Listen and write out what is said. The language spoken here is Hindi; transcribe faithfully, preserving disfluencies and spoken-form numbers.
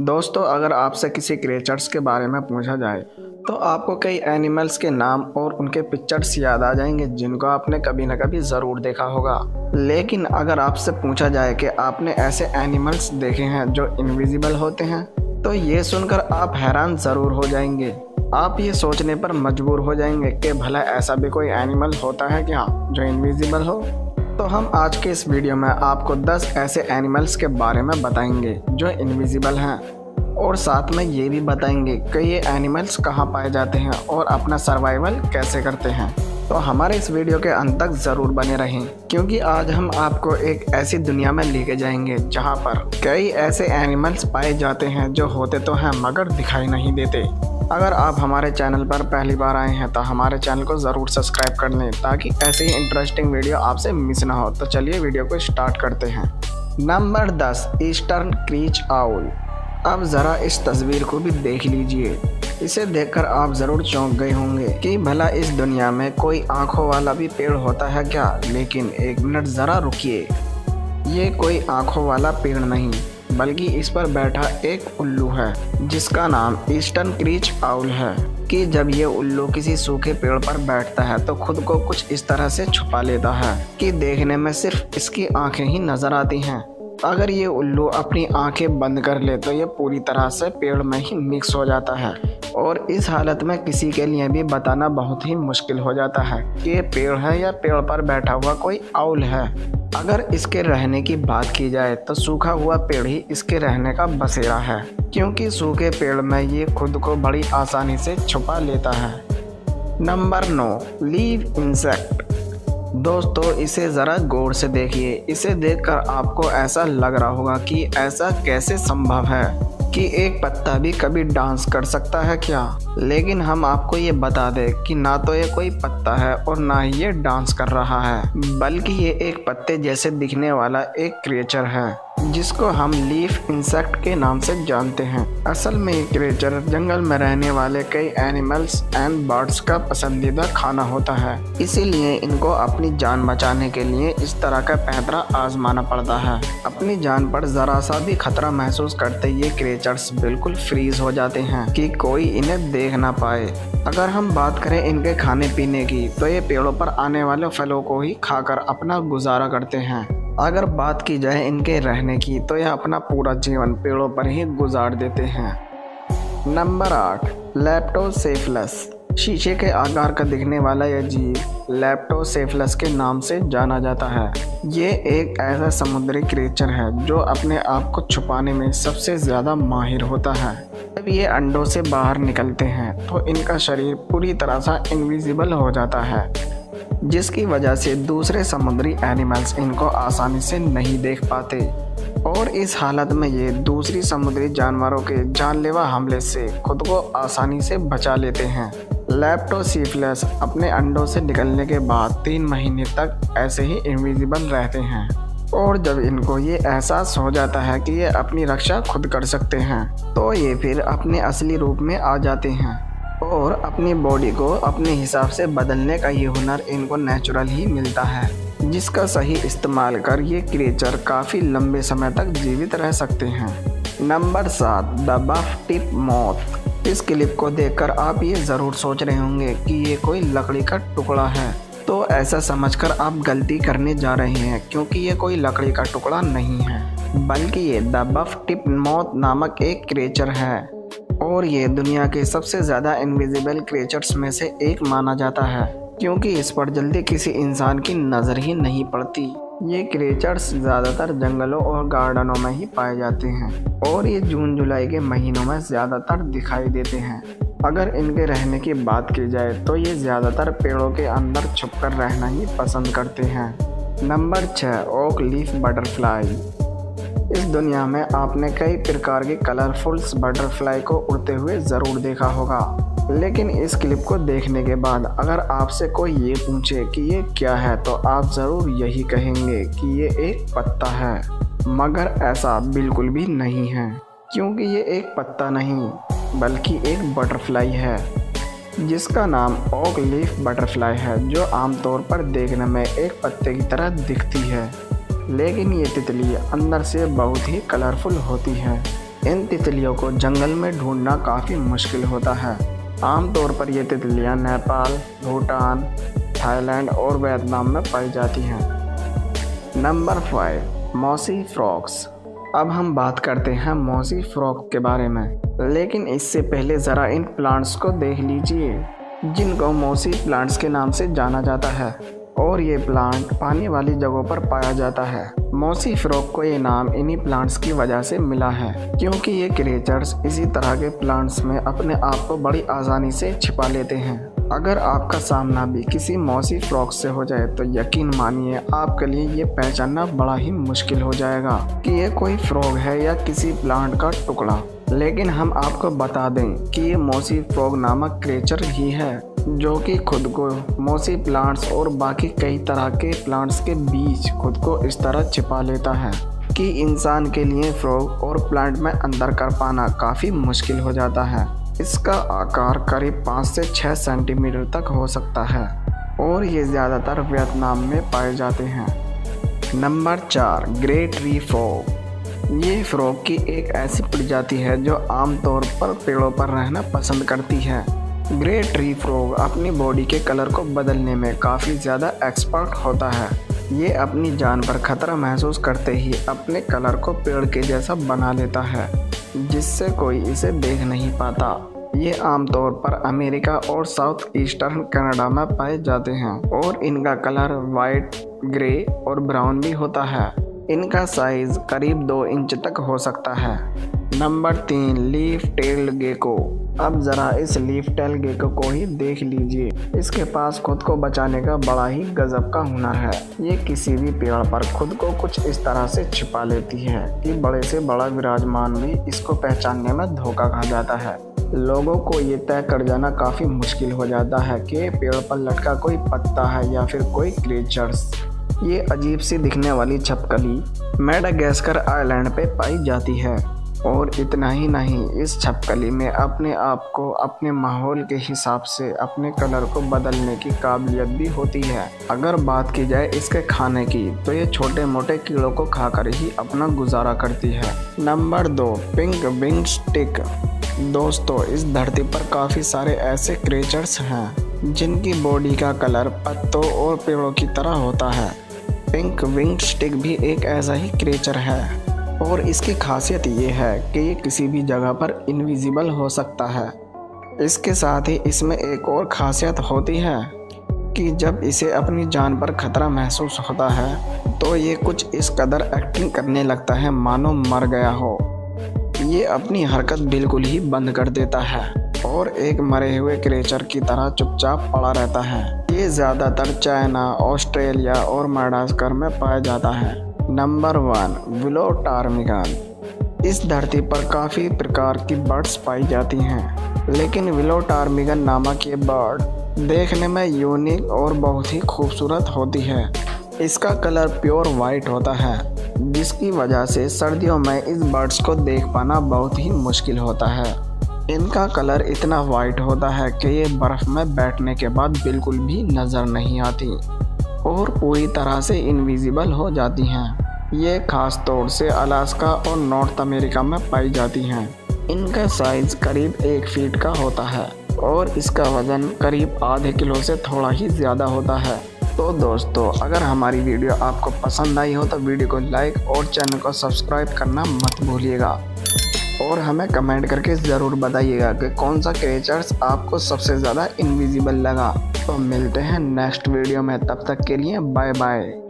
दोस्तों, अगर आपसे किसी क्रिएचर्स के बारे में पूछा जाए तो आपको कई एनिमल्स के नाम और उनके पिक्चर्स याद आ जाएंगे जिनको आपने कभी ना कभी ज़रूर देखा होगा। लेकिन अगर आपसे पूछा जाए कि आपने ऐसे एनिमल्स देखे हैं जो इनविजिबल होते हैं तो ये सुनकर आप हैरान ज़रूर हो जाएंगे। आप ये सोचने पर मजबूर हो जाएंगे कि भला ऐसा भी कोई एनिमल होता है क्या जो इनविजिबल हो। तो हम आज के इस वीडियो में आपको दस ऐसे एनिमल्स के बारे में बताएंगे जो इनविजिबल हैं और साथ में ये भी बताएंगे कि ये एनिमल्स कहाँ पाए जाते हैं और अपना सर्वाइवल कैसे करते हैं। तो हमारे इस वीडियो के अंत तक ज़रूर बने रहें क्योंकि आज हम आपको एक ऐसी दुनिया में लेके जाएंगे जहाँ पर कई ऐसे एनिमल्स पाए जाते हैं जो होते तो हैं मगर दिखाई नहीं देते। अगर आप हमारे चैनल पर पहली बार आए हैं तो हमारे चैनल को ज़रूर सब्सक्राइब कर लें ताकि ऐसे ही इंटरेस्टिंग वीडियो आपसे मिस ना हो। तो चलिए वीडियो को स्टार्ट करते हैं। नंबर दस, ईस्टर्न स्क्रीच आउल। अब ज़रा इस तस्वीर को भी देख लीजिए। इसे देखकर आप ज़रूर चौंक गए होंगे कि भला इस दुनिया में कोई आँखों वाला भी पेड़ होता है क्या। लेकिन एक मिनट ज़रा रुकिए, ये कोई आँखों वाला पेड़ नहीं बल्कि इस पर बैठा एक उल्लू है जिसका नाम ईस्टर्न स्क्रीच आउल है। कि जब ये उल्लू किसी सूखे पेड़ पर बैठता है तो खुद को कुछ इस तरह से छुपा लेता है कि देखने में सिर्फ इसकी आंखें ही नज़र आती हैं। अगर ये उल्लू अपनी आंखें बंद कर ले तो ये पूरी तरह से पेड़ में ही मिक्स हो जाता है और इस हालत में किसी के लिए भी बताना बहुत ही मुश्किल हो जाता है कि ये पेड़ है या पेड़ पर बैठा हुआ कोई आउल है। अगर इसके रहने की बात की जाए तो सूखा हुआ पेड़ ही इसके रहने का बसेरा है क्योंकि सूखे पेड़ में ये खुद को बड़ी आसानी से छुपा लेता है। नंबर नौ, लीफ इंसेक्ट। दोस्तों, इसे ज़रा गौर से देखिए। इसे देखकर आपको ऐसा लग रहा होगा कि ऐसा कैसे संभव है कि एक पत्ता भी कभी डांस कर सकता है क्या। लेकिन हम आपको ये बता दें कि ना तो ये कोई पत्ता है और ना ही ये डांस कर रहा है बल्कि ये एक पत्ते जैसे दिखने वाला एक क्रिएचर है जिसको हम लीफ इंसेक्ट के नाम से जानते हैं। असल में ये क्रिएचर जंगल में रहने वाले कई एनिमल्स एंड बर्ड्स का पसंदीदा खाना होता है, इसीलिए इनको अपनी जान बचाने के लिए इस तरह का पैंतरा आजमाना पड़ता है। अपनी जान पर जरा सा भी खतरा महसूस करते ये क्रिएचर्स बिल्कुल फ्रीज हो जाते हैं कि कोई इन्हें देख ना पाए। अगर हम बात करें इनके खाने पीने की तो ये पेड़ों पर आने वाले फलों को ही खाकर अपना गुजारा करते हैं। अगर बात की जाए इनके रहने की तो यह अपना पूरा जीवन पेड़ों पर ही गुजार देते हैं। नंबर आठ, लेप्टोसेफलस। शीशे के आकार का दिखने वाला यह जीव लेप्टोसेफलस के नाम से जाना जाता है। ये एक ऐसा समुद्री क्रिएचर है जो अपने आप को छुपाने में सबसे ज़्यादा माहिर होता है। जब ये अंडों से बाहर निकलते हैं तो इनका शरीर पूरी तरह से इनविजिबल हो जाता है जिसकी वजह से दूसरे समुद्री एनिमल्स इनको आसानी से नहीं देख पाते और इस हालत में ये दूसरी समुद्री जानवरों के जानलेवा हमले से खुद को आसानी से बचा लेते हैं। लेप्टोसेफलस अपने अंडों से निकलने के बाद तीन महीने तक ऐसे ही इनविजिबल रहते हैं और जब इनको ये एहसास हो जाता है कि ये अपनी रक्षा खुद कर सकते हैं तो ये फिर अपने असली रूप में आ जाते हैं और अपनी बॉडी को अपने हिसाब से बदलने का ये हुनर इनको नेचुरल ही मिलता है जिसका सही इस्तेमाल कर ये क्रिएचर काफ़ी लंबे समय तक जीवित रह सकते हैं। नंबर सात, द बफ टिप मॉथ। इस क्लिप को देखकर आप ये ज़रूर सोच रहे होंगे कि ये कोई लकड़ी का टुकड़ा है, तो ऐसा समझकर आप गलती करने जा रहे हैं क्योंकि ये कोई लकड़ी का टुकड़ा नहीं है बल्कि ये द बफ टिप मॉथ नामक एक क्रिएचर है और ये दुनिया के सबसे ज़्यादा इनविजिबल क्रिएचर्स में से एक माना जाता है क्योंकि इस पर जल्दी किसी इंसान की नज़र ही नहीं पड़ती। ये क्रिएचर्स ज़्यादातर जंगलों और गार्डनों में ही पाए जाते हैं और ये जून जुलाई के महीनों में ज़्यादातर दिखाई देते हैं। अगर इनके रहने की बात की जाए तो ये ज़्यादातर पेड़ों के अंदर छुप कर रहना ही पसंद करते हैं। नंबर छः, ओक लीफ बटरफ्लाई। इस दुनिया में आपने कई प्रकार के कलरफुल्स बटरफ्लाई को उड़ते हुए ज़रूर देखा होगा, लेकिन इस क्लिप को देखने के बाद अगर आपसे कोई ये पूछे कि ये क्या है तो आप ज़रूर यही कहेंगे कि ये एक पत्ता है, मगर ऐसा बिल्कुल भी नहीं है क्योंकि ये एक पत्ता नहीं बल्कि एक बटरफ्लाई है जिसका नाम ओक लीफ बटरफ्लाई है जो आमतौर पर देखने में एक पत्ते की तरह दिखती है लेकिन ये तितली अंदर से बहुत ही कलरफुल होती है। इन तितलियों को जंगल में ढूंढना काफ़ी मुश्किल होता है। आमतौर पर ये तितलियां नेपाल, भूटान, थाईलैंड और वियतनाम में पाई जाती हैं। Number five, mossy frogs. अब हम बात करते हैं मॉसी फ्रॉग के बारे में, लेकिन इससे पहले ज़रा इन प्लांट्स को देख लीजिए, जिनको मॉसी प्लांट्स के नाम से जाना जाता है और ये प्लांट पानी वाली जगहों पर पाया जाता है। मॉसी फ्रॉग को ये नाम इन्हीं प्लांट्स की वजह से मिला है, क्योंकि ये क्रिएचर्स इसी तरह के प्लांट्स में अपने आप को बड़ी आसानी से छिपा लेते हैं। अगर आपका सामना भी किसी मॉसी फ्रॉग से हो जाए तो यकीन मानिए आपके लिए ये पहचानना बड़ा ही मुश्किल हो जाएगा कि ये कोई फ्रॉग है या किसी प्लांट का टुकड़ा। लेकिन हम आपको बता दें कि ये मॉसी फ्रॉग नामक क्रिएचर ही है, जो कि खुद को मॉसी प्लांट्स और बाकी कई तरह के प्लांट्स के बीच खुद को इस तरह छिपा लेता है कि इंसान के लिए फ्रॉग और प्लांट में अंतर कर पाना काफ़ी मुश्किल हो जाता है। इसका आकार करीब पाँच से छः सेंटीमीटर तक हो सकता है और ये ज़्यादातर वियतनाम में पाए जाते हैं। नंबर चार, ग्रे ट्री फ्रॉग। ये फ्रॉग की एक ऐसी प्रजाति है जो आमतौर पर पेड़ों पर रहना पसंद करती है। ग्रे ट्री फ्रॉग अपनी बॉडी के कलर को बदलने में काफ़ी ज़्यादा एक्सपर्ट होता है। ये अपनी जान पर खतरा महसूस करते ही अपने कलर को पेड़ के जैसा बना लेता है, जिससे कोई इसे देख नहीं पाता। ये आमतौर पर अमेरिका और साउथ ईस्टर्न कनाडा में पाए जाते हैं और इनका कलर वाइट, ग्रे और ब्राउन भी होता है। इनका साइज़ करीब दो इंच तक हो सकता है। नंबर तीन, लीफ टेल गेको। अब ज़रा इस लीफ टेल गेको को ही देख लीजिए। इसके पास खुद को बचाने का बड़ा ही गजब का हुनर है। ये किसी भी पेड़ पर खुद को कुछ इस तरह से छिपा लेती है कि बड़े से बड़ा विराजमान भी इसको पहचानने में धोखा खा जाता है। लोगों को ये तय कर जाना काफ़ी मुश्किल हो जाता है कि पेड़ पर लटका कोई पत्ता है या फिर कोई क्रिएचर्स। ये अजीब सी दिखने वाली छपकली मेडागास्कर आइलैंड पे पाई जाती है और इतना ही नहीं, इस छपकली में अपने आप को अपने माहौल के हिसाब से अपने कलर को बदलने की काबिलियत भी होती है। अगर बात की जाए इसके खाने की तो ये छोटे मोटे कीड़ों को खाकर ही अपना गुजारा करती है। नंबर दो, पिंक विंग स्टिक। दोस्तों, इस धरती पर काफ़ी सारे ऐसे क्रिएचर्स हैं जिनकी बॉडी का कलर पत्तों और पेड़ों की तरह होता है। पिंक विंग स्टिक भी एक ऐसा ही क्रिएचर है और इसकी खासियत ये है कि ये किसी भी जगह पर इनविजिबल हो सकता है। इसके साथ ही इसमें एक और खासियत होती है कि जब इसे अपनी जान पर खतरा महसूस होता है तो ये कुछ इस कदर एक्टिंग करने लगता है मानो मर गया हो। ये अपनी हरकत बिल्कुल ही बंद कर देता है और एक मरे हुए क्रिएचर की तरह चुपचाप पड़ा रहता है। ये ज़्यादातर चाइना, ऑस्ट्रेलिया और मेडागास्कर में पाया जाता है। Number one, willow ptarmigan. इस धरती पर काफ़ी प्रकार की बर्ड्स पाई जाती हैं, लेकिन विलो टार्मिगन नामक ये बर्ड देखने में यूनिक और बहुत ही खूबसूरत होती है। इसका कलर प्योर वाइट होता है, जिसकी वजह से सर्दियों में इस बर्ड्स को देख पाना बहुत ही मुश्किल होता है। इनका कलर इतना वाइट होता है कि ये बर्फ़ में बैठने के बाद बिल्कुल भी नज़र नहीं आती और पूरी तरह से इनविजिबल हो जाती हैं। ये ख़ास तौर से अलास्का और नॉर्थ अमेरिका में पाई जाती हैं। इनका साइज़ करीब एक फीट का होता है और इसका वज़न करीब आधे किलो से थोड़ा ही ज़्यादा होता है। तो दोस्तों, अगर हमारी वीडियो आपको पसंद आई हो तो वीडियो को लाइक और चैनल को सब्सक्राइब करना मत भूलिएगा और हमें कमेंट करके ज़रूर बताइएगा कि कौन सा क्रिएचर्स आपको सबसे ज़्यादा इनविजिबल लगा। तो मिलते हैं नेक्स्ट वीडियो में, तब तक के लिए बाय बाय।